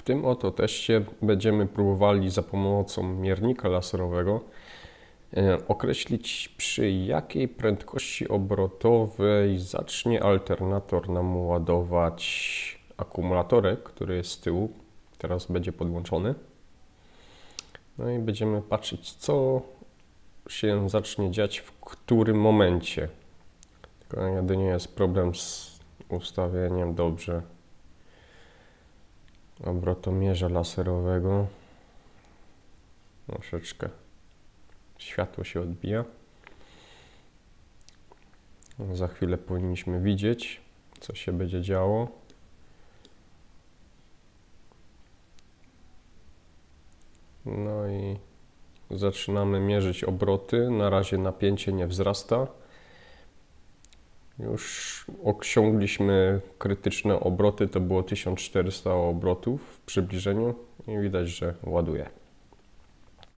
W tym oto teście będziemy próbowali za pomocą miernika laserowego określić, przy jakiej prędkości obrotowej zacznie alternator nam ładować akumulatorek, który jest z tyłu, teraz będzie podłączony. No i będziemy patrzeć, co się zacznie dziać w którym momencie. Tylko jedynie jest problem z ustawieniem dobrze obrotomierza laserowego. Troszeczkę światło się odbija. Za chwilę powinniśmy widzieć, co się będzie działo. No i zaczynamy mierzyć obroty. Na razie napięcie nie wzrasta. Już osiągliśmy krytyczne obroty, to było 1400 obrotów w przybliżeniu i widać, że ładuje.